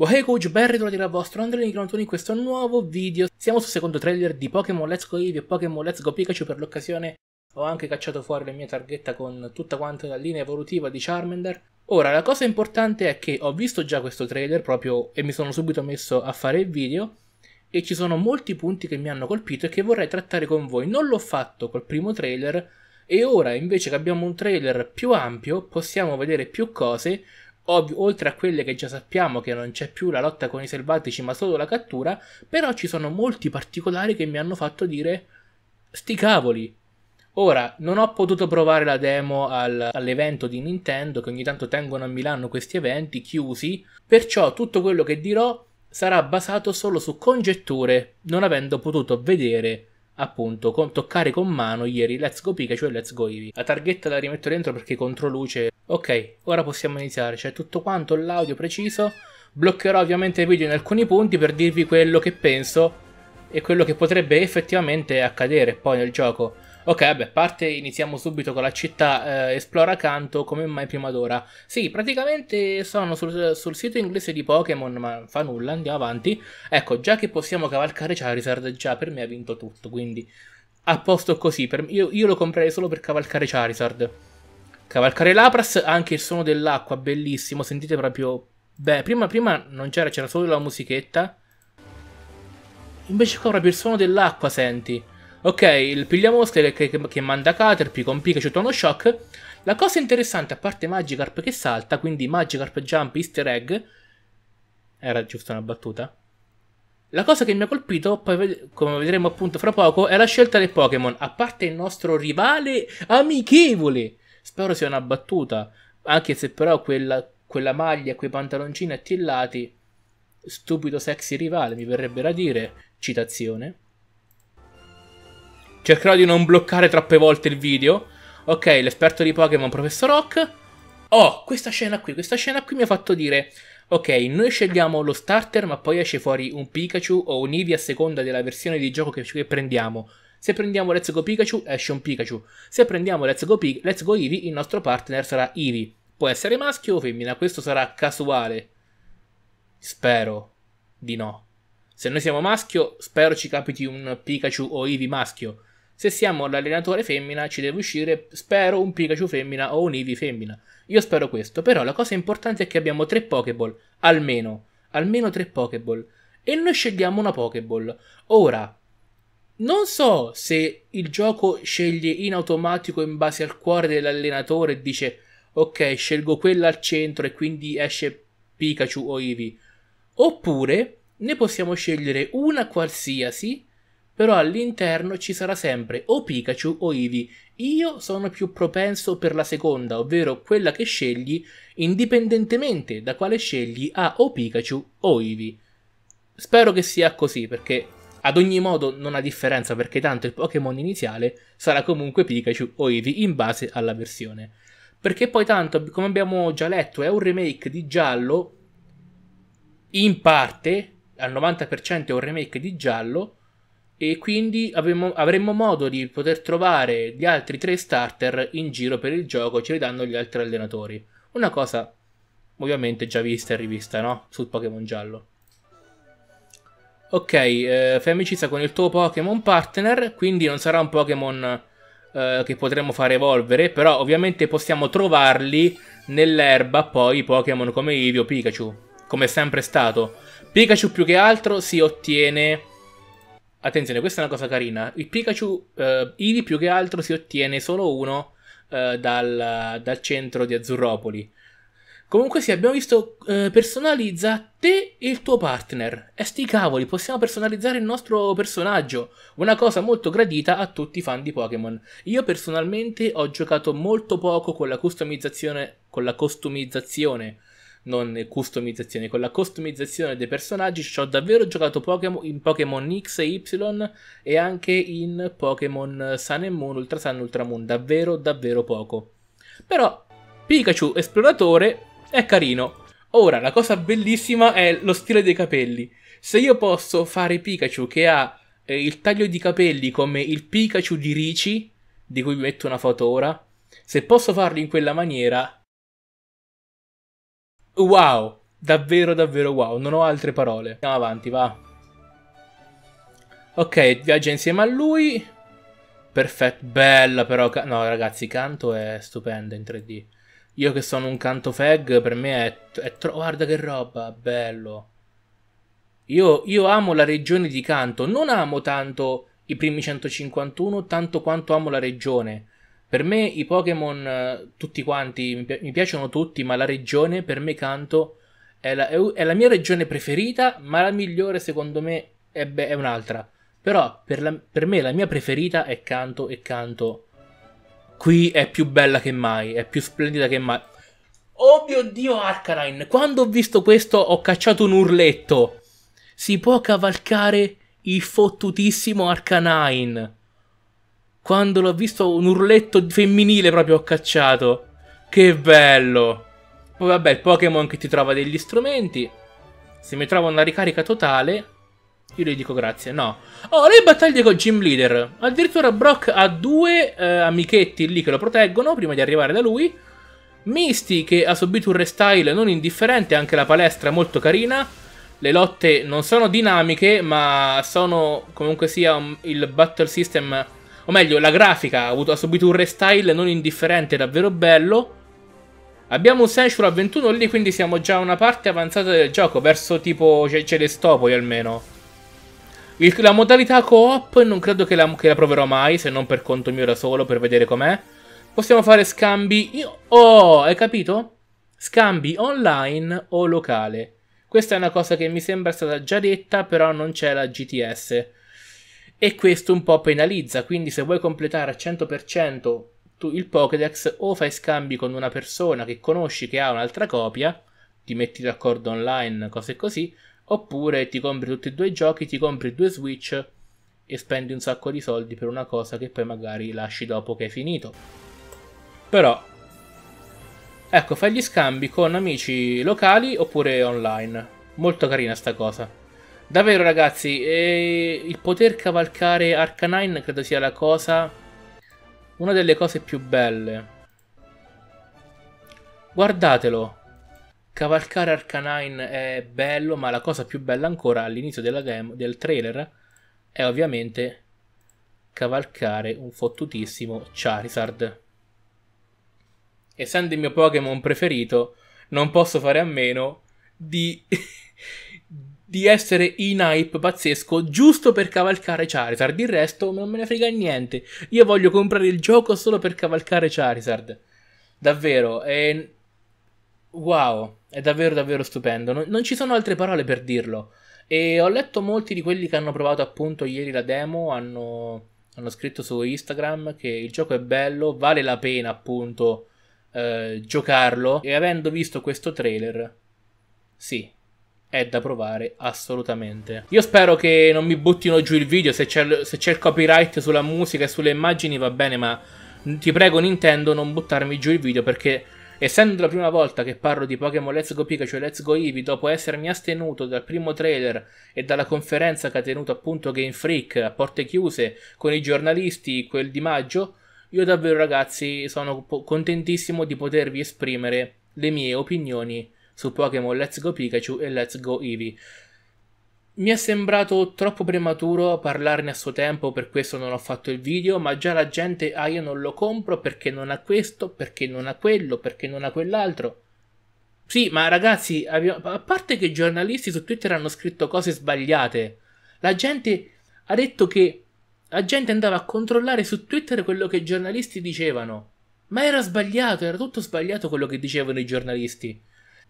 Wahey coach, ben ritrovati dal vostro AndreLink91 in questo nuovo video. Siamo sul secondo trailer di Pokémon Let's Go Eevee e Pokémon Let's Go Pikachu. Per l'occasione ho anche cacciato fuori la mia targhetta con tutta quanta la linea evolutiva di Charmander. Ora, la cosa importante è che ho visto già questo trailer proprio e mi sono subito messo a fare il video e ci sono molti punti che mi hanno colpito e che vorrei trattare con voi. Non l'ho fatto col primo trailer e ora invece che abbiamo un trailer più ampio possiamo vedere più cose. Ovvio, oltre a quelle che già sappiamo, che non c'è più la lotta con i selvatici ma solo la cattura, però ci sono molti particolari che mi hanno fatto dire sti cavoli. Ora, non ho potuto provare la demo all'evento di Nintendo, che ogni tanto tengono a Milano questi eventi chiusi, perciò tutto quello che dirò sarà basato solo su congetture, non avendo potuto vedere, appunto, toccare con mano ieri Let's Go Pikachu e Let's Go Eevee. La targhetta la rimetto dentro perché contro luce. Ok, ora possiamo iniziare, c'è tutto quanto l'audio preciso. Bloccherò ovviamente il video in alcuni punti per dirvi quello che penso e quello che potrebbe effettivamente accadere poi nel gioco. Ok, vabbè, parte, iniziamo subito con la città, esplora Kanto come mai prima d'ora. Sì, praticamente sono sul sito inglese di Pokémon, ma fa nulla, andiamo avanti. Ecco, già che possiamo cavalcare Charizard, già per me ha vinto tutto, quindi a posto così, io lo comprerei solo per cavalcare Charizard. Cavalcare Lapras, anche il suono dell'acqua, bellissimo, sentite proprio... Beh, prima non c'era solo la musichetta. Invece qua proprio il suono dell'acqua, senti. Ok, il pigliamosche che manda Caterpie con Pikachu tono shock. La cosa interessante, a parte Magikarp che salta, quindi Magikarp jump easter egg. Era giusto una battuta. La cosa che mi ha colpito, poi come vedremo appunto fra poco, è la scelta del Pokémon. A parte il nostro rivale amichevole. Spero sia una battuta. Anche se però quella maglia e quei pantaloncini attillati. Stupido sexy rivale, mi verrebbe da dire. Citazione. Cercherò di non bloccare troppe volte il video. Ok, l'esperto di Pokémon, Professor Oak. Oh, questa scena qui mi ha fatto dire... Ok, noi scegliamo lo starter ma poi esce fuori un Pikachu o un Eevee a seconda della versione di gioco che prendiamo. Se prendiamo Let's Go Pikachu, esce un Pikachu. Se prendiamo Let's Go Eevee, il nostro partner sarà Eevee. Può essere maschio o femmina, questo sarà casuale. Spero di no. Se noi siamo maschio, spero ci capiti un Pikachu o Eevee maschio. Se siamo l'allenatore femmina, ci deve uscire, spero, un Pikachu femmina o un Eevee femmina. Io spero questo, però la cosa importante è che abbiamo 3 Pokéball, almeno 3 Pokéball. E noi scegliamo una Pokéball. Ora, non so se il gioco sceglie in automatico in base al cuore dell'allenatore e dice ok, scelgo quella al centro e quindi esce Pikachu o Eevee. Oppure... ne possiamo scegliere una qualsiasi, però all'interno ci sarà sempre o Pikachu o Eevee. Io sono più propenso per la seconda, ovvero quella che scegli, indipendentemente da quale scegli, ha o Pikachu o Eevee. Spero che sia così, perché ad ogni modo non ha differenza, perché tanto il Pokémon iniziale sarà comunque Pikachu o Eevee in base alla versione. Perché poi tanto, come abbiamo già letto, è un remake di giallo, in parte... al 90% è un remake di giallo e quindi avremmo modo di poter trovare gli altri 3 starter in giro per il gioco, ce li danno gli altri allenatori. Una cosa ovviamente già vista e rivista, no? Sul Pokémon giallo. Ok, fai amicizia con il tuo Pokémon partner, quindi non sarà un Pokémon che potremo far evolvere, però ovviamente possiamo trovarli nell'erba poi Pokémon come Eevee o Pikachu, come è sempre stato. Pikachu più che altro si ottiene... Attenzione, questa è una cosa carina. Il Pikachu Eevee più che altro si ottiene solo uno dal centro di Azzurropoli. Comunque sì, abbiamo visto personalizza te e il tuo partner. E sti cavoli, possiamo personalizzare il nostro personaggio. Una cosa molto gradita a tutti i fan di Pokémon. Io personalmente ho giocato molto poco con la customizzazione... con la customizzazione dei personaggi ci ho davvero giocato in Pokémon X e Y e anche in Pokémon Sun and Moon, Ultra Sun, Ultra Moon, davvero poco. Però Pikachu esploratore è carino. Ora la cosa bellissima è lo stile dei capelli. Se io posso fare Pikachu che ha il taglio di capelli come il Pikachu di Ricci, di cui vi metto una foto ora, se posso farlo in quella maniera... Wow, Davvero, davvero wow. Non ho altre parole. Andiamo avanti, va. Ok, viaggia insieme a lui. Perfetto. Bella però. No, ragazzi, Kanto è stupenda in 3D. Io che sono un Kanto fag, per me è troppo... Guarda che roba, bello. Io amo la regione di Kanto. Non amo tanto i primi 151, tanto quanto amo la regione. Per me i Pokémon, tutti quanti, mi piacciono tutti, ma la regione, per me Kanto, è la mia regione preferita, ma la migliore secondo me è un'altra. Però per me la mia preferita è Kanto, e Kanto qui è più bella che mai, è più splendida che mai. Oh mio Dio, Arcanine, quando ho visto questo ho cacciato un urletto. Si può cavalcare il fottutissimo Arcanine. Quando l'ho visto un urletto femminile proprio ho cacciato. Che bello. Poi vabbè, il Pokémon che ti trova degli strumenti. Se mi trova una ricarica totale, io gli dico grazie, no. Oh, le battaglie con Gym Leader. Addirittura Brock ha due amichetti lì che lo proteggono prima di arrivare da lui. Misty che ha subito un restyle non indifferente, anche la palestra è molto carina. Le lotte non sono dinamiche, ma sono comunque sia il battle system, o meglio la grafica ha subito un restyle non indifferente, davvero bello. Abbiamo un Sensure a 21 lì, quindi siamo già a una parte avanzata del gioco, verso tipo Celestopoli almeno. La modalità co-op non credo che la proverò mai, se non per conto mio da solo, per vedere com'è. Possiamo fare scambi... Oh, hai capito? Scambi online o locale. Questa è una cosa che mi sembra stata già detta, però non c'è la GTS. E questo un po' penalizza, quindi se vuoi completare al 100% tu il Pokédex, o fai scambi con una persona che conosci che ha un'altra copia, ti metti d'accordo online, cose così, oppure ti compri tutti e due i giochi, ti compri due Switch e spendi un sacco di soldi per una cosa che poi magari lasci dopo che hai finito. Però... ecco, fai gli scambi con amici locali oppure online. Molto carina sta cosa. Davvero ragazzi, il poter cavalcare Arcanine credo sia la cosa... una delle cose più belle. Guardatelo. Cavalcare Arcanine è bello, ma la cosa più bella ancora all'inizio della game, del trailer, è ovviamente cavalcare un fottutissimo Charizard. Essendo il mio Pokémon preferito, non posso fare a meno di essere in hype pazzesco giusto per cavalcare Charizard. Il resto non me ne frega niente. Io voglio comprare il gioco solo per cavalcare Charizard. Davvero, è... wow, è davvero davvero stupendo. Non ci sono altre parole per dirlo. E ho letto molti di quelli che hanno provato appunto ieri la demo, hanno scritto su Instagram che il gioco è bello, vale la pena appunto... giocarlo, e avendo visto questo trailer sì, è da provare assolutamente. Io spero che non mi buttino giù il video, se c'è il copyright sulla musica e sulle immagini va bene, ma ti prego Nintendo non buttarmi giù il video, perché essendo la prima volta che parlo di Pokémon Let's Go Pikachu e Let's Go Eevee, dopo essermi astenuto dal primo trailer e dalla conferenza che ha tenuto appunto Game Freak a porte chiuse con i giornalisti quel di maggio, io davvero ragazzi sono contentissimo di potervi esprimere le mie opinioni su Pokémon Let's Go Pikachu e Let's Go Eevee. Mi è sembrato troppo prematuro parlarne a suo tempo, per questo non ho fatto il video, ma già la gente, ah io non lo compro perché non ha questo, perché non ha quello, perché non ha quell'altro. Sì, ma ragazzi, a parte che i giornalisti su Twitter hanno scritto cose sbagliate, la gente ha detto che... la gente andava a controllare su Twitter quello che i giornalisti dicevano. Ma era sbagliato, era tutto sbagliato quello che dicevano i giornalisti.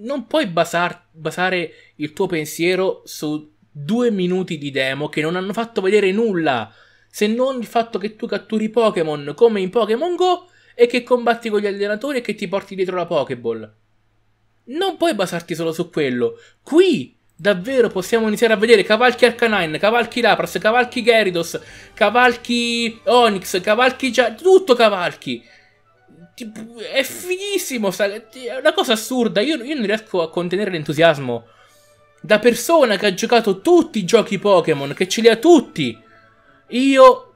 Non puoi basare il tuo pensiero su 2 minuti di demo che non hanno fatto vedere nulla, se non il fatto che tu catturi Pokémon come in Pokémon GO e che combatti con gli allenatori e che ti porti dietro la Pokéball. Non puoi basarti solo su quello. Qui... davvero possiamo iniziare a vedere cavalchi Arcanine, cavalchi Lapras, cavalchi Gyarados, cavalchi Onyx, cavalchi tutto cavalchi. È fighissimo, è una cosa assurda, io non riesco a contenere l'entusiasmo. Da persona che ha giocato tutti i giochi Pokémon, che ce li ha tutti, io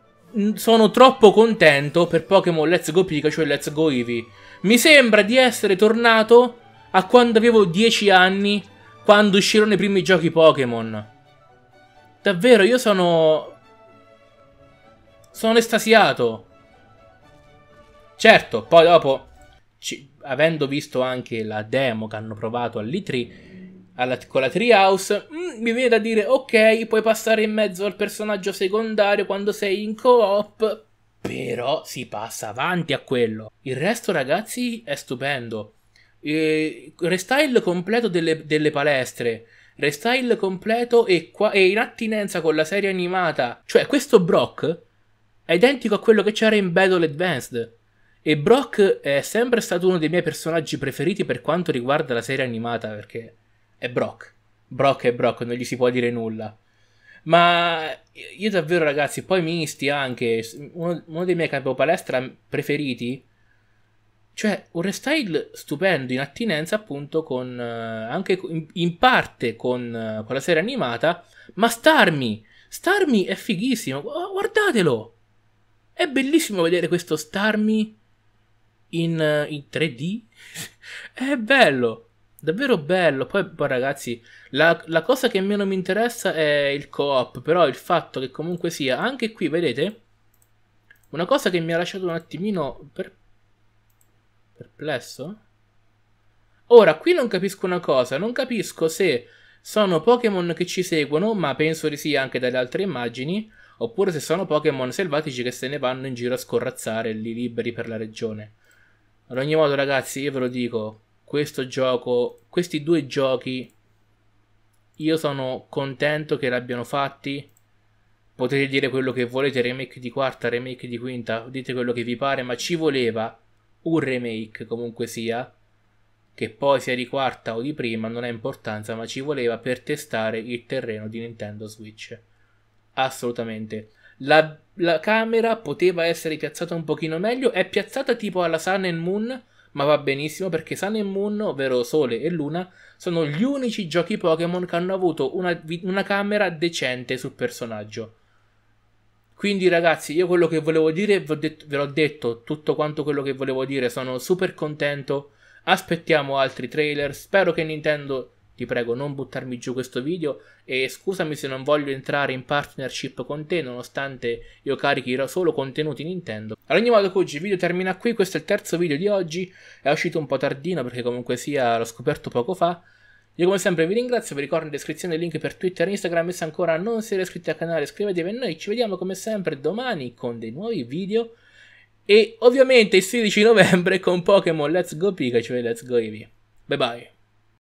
sono troppo contento per Pokémon Let's Go Pikachu e Let's Go Eevee. Mi sembra di essere tornato a quando avevo 10 anni quando uscirono i primi giochi Pokémon. Davvero, io sono... sono estasiato. Certo, poi dopo, avendo visto anche la demo che hanno provato all'E3 con la Treehouse, mi viene da dire, ok, puoi passare in mezzo al personaggio secondario quando sei in co-op, però si passa avanti a quello. Il resto, ragazzi, è stupendo. Restyle completo delle palestre, restyle completo e in attinenza con la serie animata. Cioè, questo Brock è identico a quello che c'era in Battle Advanced. E Brock è sempre stato uno dei miei personaggi preferiti per quanto riguarda la serie animata, perché è Brock. Brock è Brock, non gli si può dire nulla. Ma io davvero, ragazzi, poi Misty anche, uno dei miei campopalestra preferiti. Cioè, un restyle stupendo in attinenza appunto con anche in parte con la serie animata. Ma Starmie è fighissimo, guardatelo. È bellissimo vedere questo Starmie in 3D. È bello, davvero bello. Poi ragazzi, la cosa che meno mi interessa è il co-op, però il fatto che comunque sia, anche qui vedete, una cosa che mi ha lasciato un attimino perplesso. Ora, qui non capisco una cosa, non capisco se sono Pokémon che ci seguono, ma penso di sì anche dalle altre immagini, oppure se sono Pokémon selvatici che se ne vanno in giro a scorrazzare lì liberi per la regione. Ad ogni modo, ragazzi, io ve lo dico, questo gioco, questi due giochi, io sono contento che l'abbiano fatti. Potete dire quello che volete, remake di quarta, remake di quinta, dite quello che vi pare, ma ci voleva un remake comunque sia, che poi sia di quarta o di prima non ha importanza, ma ci voleva per testare il terreno di Nintendo Switch. Assolutamente. La camera poteva essere piazzata un pochino meglio, è piazzata tipo alla Sun and Moon, ma va benissimo perché Sun and Moon, ovvero Sole e Luna, sono gli unici giochi Pokémon che hanno avuto una camera decente sul personaggio. Quindi ragazzi, io quello che volevo dire ve l'ho detto, tutto quanto quello che volevo dire, sono super contento, aspettiamo altri trailer, spero che Nintendo... Ti prego, non buttarmi giù questo video e scusami se non voglio entrare in partnership con te, nonostante io carichi solo contenuti Nintendo. Ad ogni modo, oggi il video termina qui, questo è il terzo video di oggi, è uscito un po' tardino perché comunque sia l'ho scoperto poco fa. Io come sempre vi ringrazio, vi ricordo in descrizione il link per Twitter e Instagram e se ancora non siete iscritti al canale iscrivetevi e noi ci vediamo come sempre domani con dei nuovi video e ovviamente il 16 novembre con Pokémon Let's Go Pikachu e Let's Go Eevee. Bye bye!